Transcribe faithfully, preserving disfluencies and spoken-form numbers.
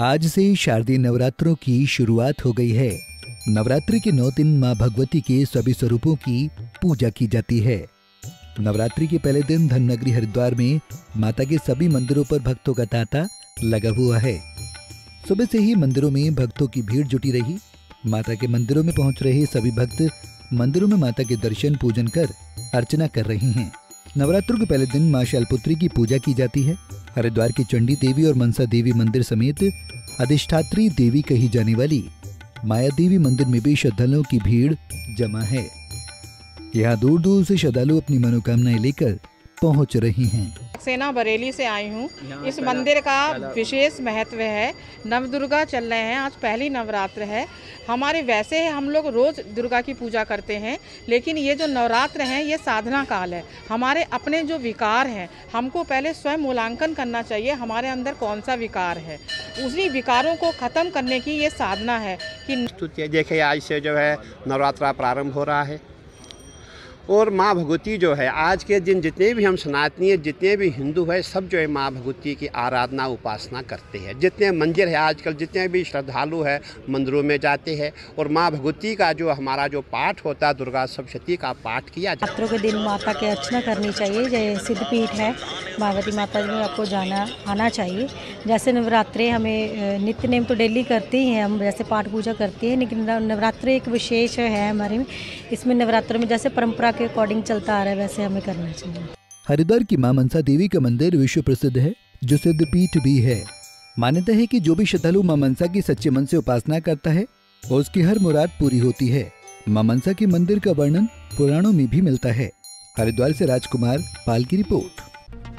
आज से ही शारदीय नवरात्रों की शुरुआत हो गई है। नवरात्रि के नौ दिन मां भगवती के सभी स्वरूपों की पूजा की जाती है। नवरात्रि के पहले दिन धर्मनगरी हरिद्वार में माता के सभी मंदिरों पर भक्तों का तांता लगा हुआ है। सुबह से ही मंदिरों में भक्तों की भीड़ जुटी रही। माता के मंदिरों में पहुंच रहे सभी भक्त मंदिरों में माता के दर्शन पूजन कर अर्चना कर रहे हैं। नवरात्रों के पहले दिन मां शैलपुत्री की पूजा की जाती है। हरिद्वार की चंडी देवी और मनसा देवी मंदिर समेत अधिष्ठात्री देवी कही जाने वाली माया देवी मंदिर में भी श्रद्धालुओं की भीड़ जमा है। यहाँ दूर दूर से श्रद्धालु अपनी मनोकामनाएं लेकर पहुँच रही हैं। सेना बरेली से आई हूँ। इस मंदिर का विशेष महत्व है। नवदुर्गा चल रहे हैं, आज पहली नवरात्र है हमारे। वैसे हम लोग रोज़ दुर्गा की पूजा करते हैं, लेकिन ये जो नवरात्र हैं ये साधना काल है। हमारे अपने जो विकार हैं हमको पहले स्वयं मूल्यांकन करना चाहिए, हमारे अंदर कौन सा विकार है, उसी विकारों को ख़त्म करने की ये साधना है। कि देखिए आज से जो है नवरात्रा प्रारंभ हो रहा है और माँ भगवती जो है आज के दिन जितने भी हम सनातनीय जितने भी हिंदू है सब जो है माँ भगवती की आराधना उपासना करते हैं। जितने मंदिर है आजकल जितने भी श्रद्धालु है मंदिरों में जाते हैं और माँ भगवती का जो हमारा जो पाठ होता है दुर्गा सप्तशती का पाठ किया जाता है। नवरात्रों के दिन माता की अर्चना करनी चाहिए। जय सिद्धपीठ है भगवती माता में आपको जाना आना चाहिए। जैसे नवरात्रे हमें नित्य नेम तो डेली करती हैं हम, जैसे पाठ पूजा करती हैं, लेकिन नवरात्रे एक विशेष है हमारे में। इसमें नवरात्रों में जैसे परंपरा के अकॉर्डिंग चलता आ रहा है वैसे हमें करना चाहिए। हरिद्वार की मां मनसा देवी का मंदिर विश्व प्रसिद्ध है, जो सिद्धपीठ भी है। मान्यता है कि जो भी श्रद्धालु मां मनसा की सच्चे मन से उपासना करता है उसकी हर मुराद पूरी होती है। मां मनसा के मंदिर का वर्णन पुराणों में भी मिलता है। हरिद्वार से राजकुमार पाल की रिपोर्ट।